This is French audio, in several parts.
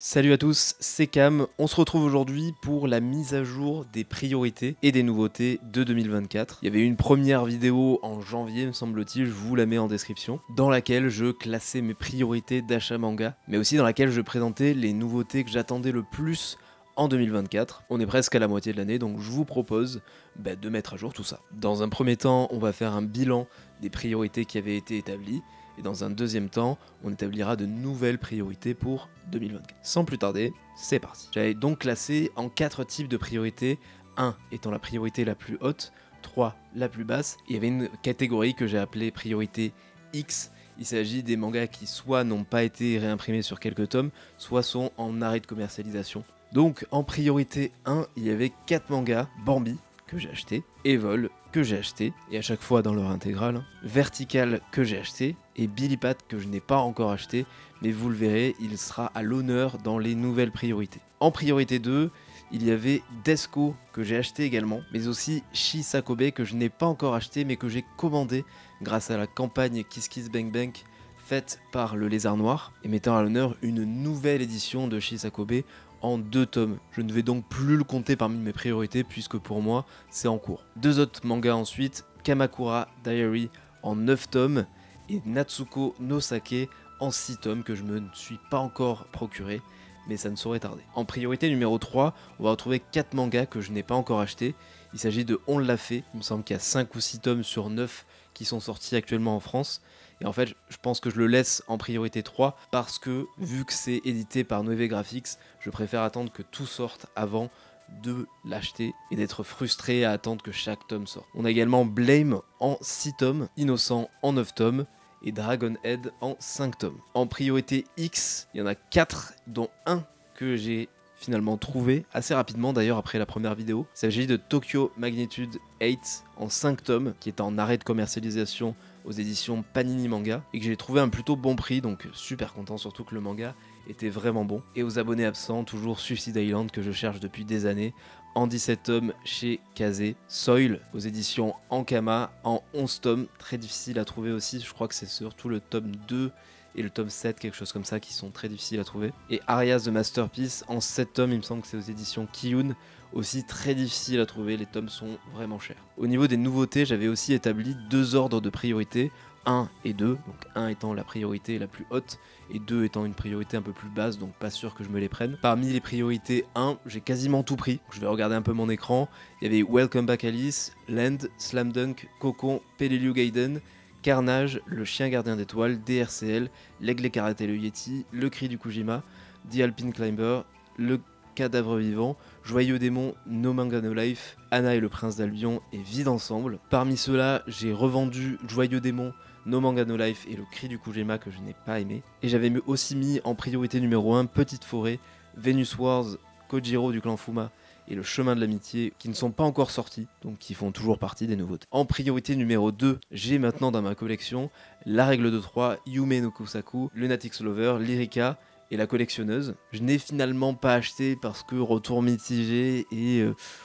Salut à tous, c'est Cam, on se retrouve aujourd'hui pour la mise à jour des priorités et des nouveautés de 2024. Il y avait une première vidéo en janvier me semble-t-il, je vous la mets en description, dans laquelle je classais mes priorités d'achat manga, mais aussi dans laquelle je présentais les nouveautés que j'attendais le plus en 2024. On est presque à la moitié de l'année, donc je vous propose de mettre à jour tout ça. Dans un premier temps, on va faire un bilan des priorités qui avaient été établies, et dans un deuxième temps, on établira de nouvelles priorités pour 2024. Sans plus tarder, c'est parti. J'avais donc classé en 4 types de priorités, 1 étant la priorité la plus haute, 3 la plus basse. Il y avait une catégorie que j'ai appelée priorité X. Il s'agit des mangas qui soit n'ont pas été réimprimés sur quelques tomes, soit sont en arrêt de commercialisation. Donc en priorité 1, il y avait 4 mangas, Bambi, que j'ai acheté, Evol, que j'ai acheté, et à chaque fois dans leur intégrale, Vertical, que j'ai acheté, et Billy Bat, que je n'ai pas encore acheté, mais vous le verrez, il sera à l'honneur dans les nouvelles priorités. En priorité 2, il y avait Desco, que j'ai acheté également, mais aussi Shisakobe, que je n'ai pas encore acheté, mais que j'ai commandé grâce à la campagne Kiss Kiss Bang Bang, faite par Le Lézard Noir, et mettant à l'honneur une nouvelle édition de Shisakobe, en 2 tomes. Je ne vais donc plus le compter parmi mes priorités puisque pour moi c'est en cours. 2 autres mangas ensuite, Kamakura Diary en 9 tomes et Natsumo No Sake en 6 tomes que je ne me suis pas encore procuré, mais ça ne saurait tarder. En priorité numéro 3, on va retrouver 4 mangas que je n'ai pas encore achetés. Il s'agit de On l'a fait, il me semble qu'il y a 5 ou 6 tomes sur 9 qui sont sortis actuellement en France. Et en fait, je pense que je le laisse en priorité 3 parce que, vu que c'est édité par Noévegrafx, je préfère attendre que tout sorte avant de l'acheter et d'être frustré à attendre que chaque tome sorte. On a également Blame en 6 tomes, Innocent en 9 tomes et Dragonhead en 5 tomes. En priorité X, il y en a 4, dont un que j'ai finalement trouvé assez rapidement d'ailleurs après la première vidéo. Il s'agit de Tokyo Magnitude 8 en 5 tomes, qui est en arrêt de commercialisation aux éditions Panini Manga, et que j'ai trouvé un plutôt bon prix, donc super content, surtout que le manga était vraiment bon. Et aux abonnés absents, toujours Suicide Island que je cherche depuis des années, en 17 tomes chez Kaze, Soil aux éditions Ankama en 11 tomes, très difficile à trouver aussi, je crois que c'est surtout le tome 2 et le tome 7, quelque chose comme ça, qui sont très difficiles à trouver. Et Arias de Masterpiece en 7 tomes, il me semble que c'est aux éditions Kiyun, aussi très difficile à trouver, les tomes sont vraiment chers. Au niveau des nouveautés, j'avais aussi établi 2 ordres de priorité, 1 et 2, donc 1 étant la priorité la plus haute, et 2 étant une priorité un peu plus basse, donc pas sûr que je me les prenne. Parmi les priorités 1, j'ai quasiment tout pris, je vais regarder un peu mon écran, il y avait Welcome Back Alice, Land, Slam Dunk, Cocon, Peleliu Gaiden, Carnage, Le Chien Gardien d'Étoiles, DRCL, L'Aigle et Karaté le Yeti, Le Cri du Kujima, The Alpine Climber, Le Cadavre Vivant, Joyeux Démon, No Manga No Life, Anna et le Prince d'Albion et Vide Ensemble. Parmi ceux-là, j'ai revendu Joyeux Démon, No Manga No Life et Le Cri du Kujima que je n'ai pas aimé. Et j'avais aussi mis en priorité numéro 1 Petite Forêt, Venus Wars, Kojiro du clan Fuma et Le Chemin de l'Amitié, qui ne sont pas encore sortis, donc qui font toujours partie des nouveautés. En priorité numéro 2, j'ai maintenant dans ma collection La Règle de 3, Yume no Kusaku, Lunatic Lover, Lyrica et La Collectionneuse. Je n'ai finalement pas acheté parce que retour mitigé, et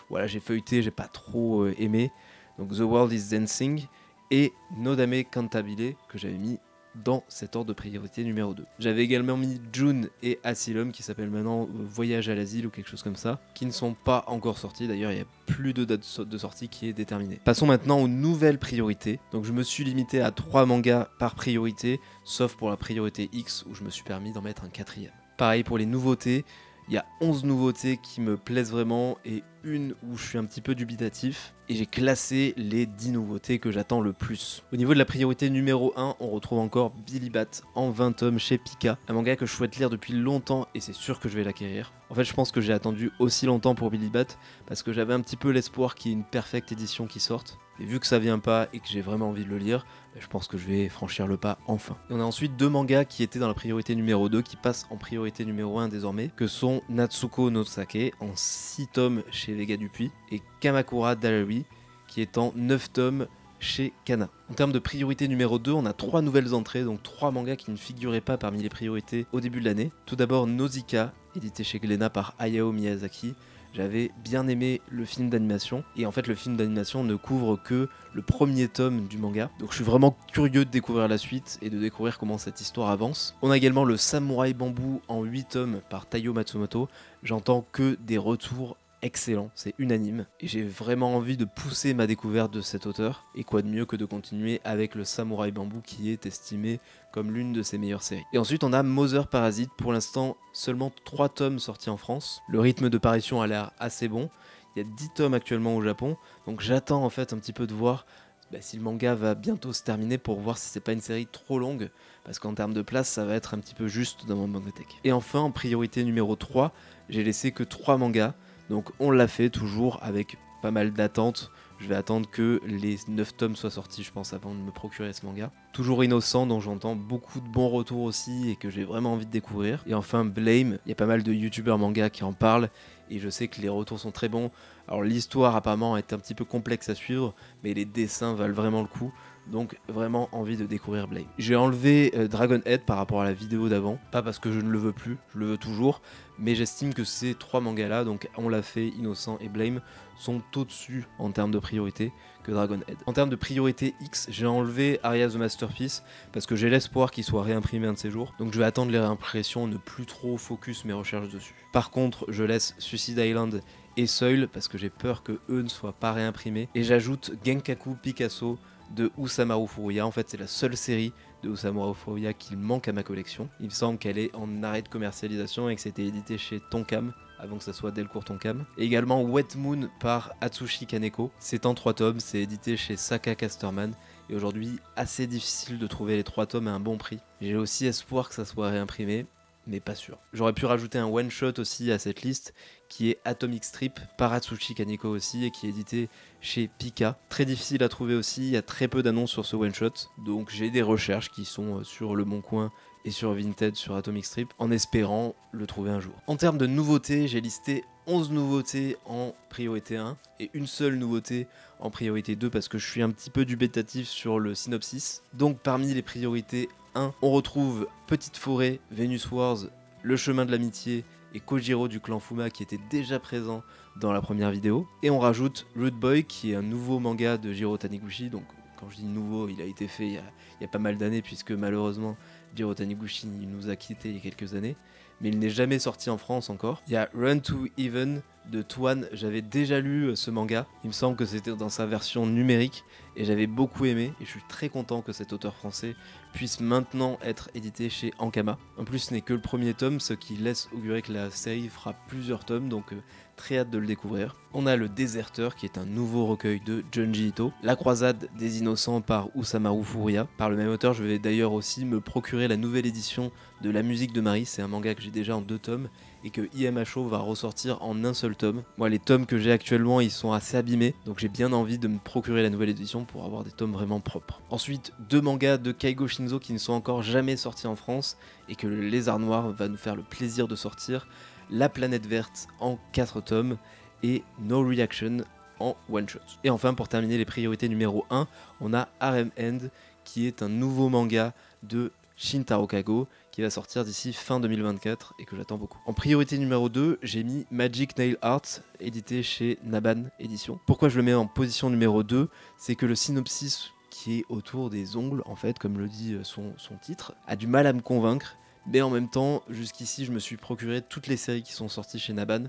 voilà, j'ai feuilleté, j'ai pas trop aimé. Donc The World is Dancing et Nodame Cantabile, que j'avais mis dans cet ordre de priorité numéro 2. J'avais également mis June et Asylum, qui s'appelle maintenant Voyage à l'asile ou quelque chose comme ça, qui ne sont pas encore sortis, d'ailleurs il n'y a plus de date de sortie qui est déterminée. Passons maintenant aux nouvelles priorités. Donc je me suis limité à 3 mangas par priorité, sauf pour la priorité X où je me suis permis d'en mettre un 4e. Pareil pour les nouveautés, il y a 11 nouveautés qui me plaisent vraiment et une où je suis un petit peu dubitatif. Et j'ai classé les 10 nouveautés que j'attends le plus. Au niveau de la priorité numéro 1, on retrouve encore Billy Bat en 20 tomes chez Pika. Un manga que je souhaite lire depuis longtemps et c'est sûr que je vais l'acquérir. En fait, je pense que j'ai attendu aussi longtemps pour Billy Bat parce que j'avais un petit peu l'espoir qu'il y ait une perfecte édition qui sorte. Et vu que ça vient pas et que j'ai vraiment envie de le lire, je pense que je vais franchir le pas enfin. Et on a ensuite 2 mangas qui étaient dans la priorité numéro 2 qui passent en priorité numéro 1 désormais, que sont Natsumo No Sake en 6 tomes chez Vega Dupuis et Kamakura Diary qui est en 9 tomes chez Kana. En termes de priorité numéro 2, on a 3 nouvelles entrées, donc 3 mangas qui ne figuraient pas parmi les priorités au début de l'année. Tout d'abord Nausicaa, édité chez Glénat par Hayao Miyazaki, J'avais bien aimé le film d'animation, et en fait le film d'animation ne couvre que le premier tome du manga. Donc je suis vraiment curieux de découvrir la suite et de découvrir comment cette histoire avance. On a également le Samouraï Bambou en 8 tomes par Taiyo Matsumoto. J'entends que des retours excellents, c'est unanime. Et j'ai vraiment envie de pousser ma découverte de cet auteur. Et quoi de mieux que de continuer avec le Samouraï Bambou qui est estimé comme l'une de ses meilleures séries. Et ensuite on a Mother Parasite, pour l'instant seulement 3 tomes sortis en France. Le rythme de parution a l'air assez bon, il y a 10 tomes actuellement au Japon, donc j'attends en fait un petit peu de voir si le manga va bientôt se terminer pour voir si c'est pas une série trop longue, parce qu'en termes de place ça va être un petit peu juste dans mon mangathèque. Et enfin en priorité numéro 3, j'ai laissé que 3 mangas, donc On l'a fait, toujours avec pas mal d'attentes. Je vais attendre que les 9 tomes soient sortis, je pense, avant de me procurer ce manga. Toujours Innocent, dont j'entends beaucoup de bons retours aussi et que j'ai vraiment envie de découvrir. Et enfin Blame, il y a pas mal de youtubeurs manga qui en parlent et je sais que les retours sont très bons. Alors l'histoire apparemment est un petit peu complexe à suivre, mais les dessins valent vraiment le coup. Donc vraiment envie de découvrir Blame. J'ai enlevé Dragonhead par rapport à la vidéo d'avant, pas parce que je ne le veux plus, je le veux toujours, mais j'estime que ces 3 mangas là, donc On l'a fait, Innocent et Blame, sont au-dessus en termes de priorité que Dragonhead. En termes de priorité X, j'ai enlevé Aria the Masterpiece parce que j'ai l'espoir qu'il soit réimprimé un de ces jours, donc je vais attendre les réimpressions, ne plus trop focus mes recherches dessus. Par contre, je laisse Suicide Island et Soil parce que j'ai peur que eux ne soient pas réimprimés, et j'ajoute Genkaku Picasso de Usamaru Furuya. En fait c'est la seule série de Usamaru Furuya qui manque à ma collection. Il me semble qu'elle est en arrêt de commercialisation et que c'était édité chez Tonkam avant que ça soit Delcourt Tonkam. Et également Wet Moon par Atsushi Kaneko, c'est en 3 tomes, c'est édité chez Saka Casterman et aujourd'hui assez difficile de trouver les 3 tomes à un bon prix. J'ai aussi espoir que ça soit réimprimé, mais pas sûr. J'aurais pu rajouter un one shot aussi à cette liste qui est Atomic Strip par Atsushi Kaneko aussi et qui est édité chez Pika. Très difficile à trouver aussi, il y a très peu d'annonces sur ce one shot, donc j'ai des recherches qui sont sur Le Bon Coin et sur Vinted sur Atomic Strip en espérant le trouver un jour. En termes de nouveautés, j'ai listé 11 nouveautés en priorité 1 et une seule nouveauté en priorité 2 parce que je suis un petit peu dubitatif sur le synopsis. Donc parmi les priorités 1, on retrouve Petite Forêt, Venus Wars, Le Chemin de l'Amitié et Kojiro du clan Fuma qui était déjà présent dans la première vidéo. Et on rajoute Rude Boy qui est un nouveau manga de Jiro Taniguchi. Donc quand je dis nouveau, il a été fait il y a pas mal d'années puisque malheureusement Jiro Taniguchi nous a quittés il y a quelques années. Mais il n'est jamais sorti en France encore. Il y a Run to Heaven de Twan, j'avais déjà lu ce manga, il me semble que c'était dans sa version numérique et j'avais beaucoup aimé et je suis très content que cet auteur français puisse maintenant être édité chez Ankama. En plus ce n'est que le premier tome, ce qui laisse augurer que la série fera plusieurs tomes, donc très hâte de le découvrir. On a Le Déserteur qui est un nouveau recueil de Junji Ito, La Croisade des Innocents par Usamaru Furuya. Par le même auteur, je vais d'ailleurs aussi me procurer la nouvelle édition de La Musique de Marie, c'est un manga que j'ai déjà en 2 tomes et que IMHO va ressortir en un seul tome. Moi les tomes que j'ai actuellement ils sont assez abîmés, donc j'ai bien envie de me procurer la nouvelle édition pour avoir des tomes vraiment propres. Ensuite 2 mangas de Keigo Shinzo qui ne sont encore jamais sortis en France et que Le Lézard Noir va nous faire le plaisir de sortir, La Planète Verte en 4 tomes et No Reaction en one shot. Et enfin pour terminer les priorités numéro 1, on a Harem End qui est un nouveau manga de Shintaro Kago qui va sortir d'ici fin 2024 et que j'attends beaucoup. En priorité numéro 2, j'ai mis Magic Nail Art, édité chez Naban Édition. Pourquoi je le mets en position numéro 2, c'est que le synopsis qui est autour des ongles, en fait, comme le dit son titre, a du mal à me convaincre, mais en même temps, jusqu'ici, je me suis procuré toutes les séries qui sont sorties chez Naban,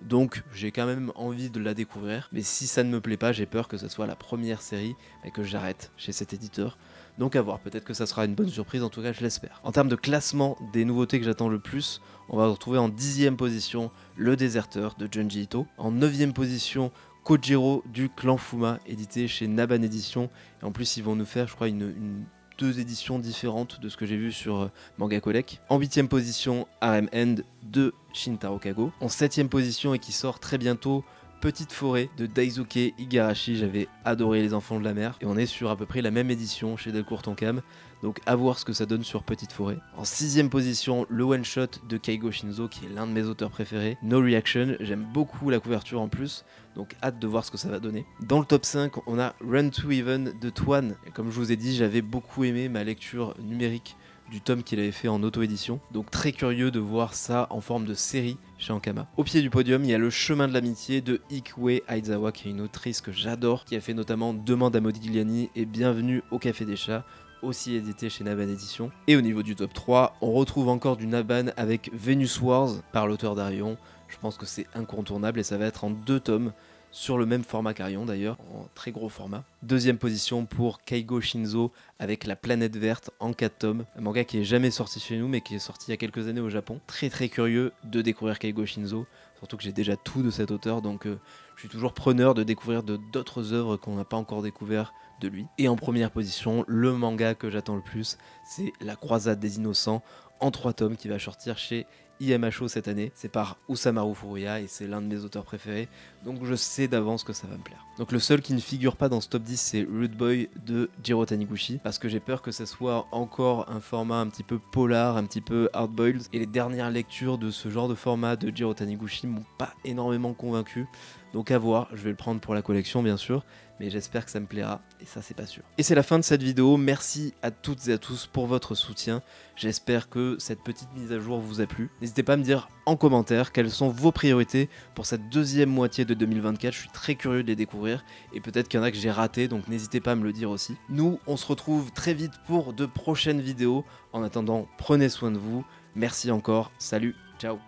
donc j'ai quand même envie de la découvrir, mais si ça ne me plaît pas, j'ai peur que ce soit la première série et que j'arrête chez cet éditeur. Donc à voir, peut-être que ça sera une bonne surprise, en tout cas je l'espère. En termes de classement des nouveautés que j'attends le plus, on va retrouver en 10e position Le Déserteur de Junji Ito, en 9e position Kojiro du clan Fuma, édité chez Naban Édition, et en plus ils vont nous faire je crois deux éditions différentes de ce que j'ai vu sur Manga Collect. En 8e position, Harem End de Shintaro Kago. En 7e position, et qui sort très bientôt, Petite Forêt de Daisuke Igarashi. J'avais adoré Les Enfants de la Mer. Et on est sur à peu près la même édition chez Delcourt Tonkam. Donc à voir ce que ça donne sur Petite Forêt. En 6e position, le one shot de Keigo Shinzo qui est l'un de mes auteurs préférés. No Reaction, j'aime beaucoup la couverture en plus. Donc hâte de voir ce que ça va donner. Dans le top 5, on a Run to Heaven de Twan. Et comme je vous ai dit, j'avais beaucoup aimé ma lecture numérique du tome qu'il avait fait en auto-édition. Donc très curieux de voir ça en forme de série chez Ankama. Au pied du podium, il y a Le Chemin de l'amitié de Ikue Aizawa, qui est une autrice que j'adore, qui a fait notamment Demande à Modigliani et Bienvenue au Café des Chats, aussi édité chez Naban Édition. Et au niveau du top 3, on retrouve encore du Naban avec Venus Wars par l'auteur d'Arion. Je pense que c'est incontournable et ça va être en 2 tomes. Sur le même format qu'Arion d'ailleurs, en très gros format. Deuxième position pour Keigo Shinzo avec La Planète Verte en 4 tomes. Un manga qui est jamais sorti chez nous mais qui est sorti il y a quelques années au Japon. Très curieux de découvrir Keigo Shinzo, surtout que j'ai déjà tout de cet auteur, donc je suis toujours preneur de découvrir d'autres œuvres qu'on n'a pas encore découvert de lui. Et en première position, le manga que j'attends le plus, c'est La Croisade des Innocents en 3 tomes qui va sortir chez IMHO cette année. C'est par Usamaru Furuya et c'est l'un de mes auteurs préférés, donc je sais d'avance que ça va me plaire. Donc le seul qui ne figure pas dans ce top 10, c'est Rude Boy de Jiro Taniguchi, parce que j'ai peur que ça soit encore un format un petit peu polar, un petit peu hardboiled, et les dernières lectures de ce genre de format de Jiro Taniguchi m'ont pas énormément convaincu, donc à voir, je vais le prendre pour la collection bien sûr, mais j'espère que ça me plaira, et ça c'est pas sûr. Et c'est la fin de cette vidéo, merci à toutes et à tous pour votre soutien, j'espère que cette petite mise à jour vous a plu. N'hésitez pas à me dire en commentaire quelles sont vos priorités pour cette deuxième moitié de 2024, je suis très curieux de les découvrir et peut-être qu'il y en a que j'ai raté, donc n'hésitez pas à me le dire aussi. Nous, on se retrouve très vite pour de prochaines vidéos, en attendant prenez soin de vous, merci encore, salut, ciao.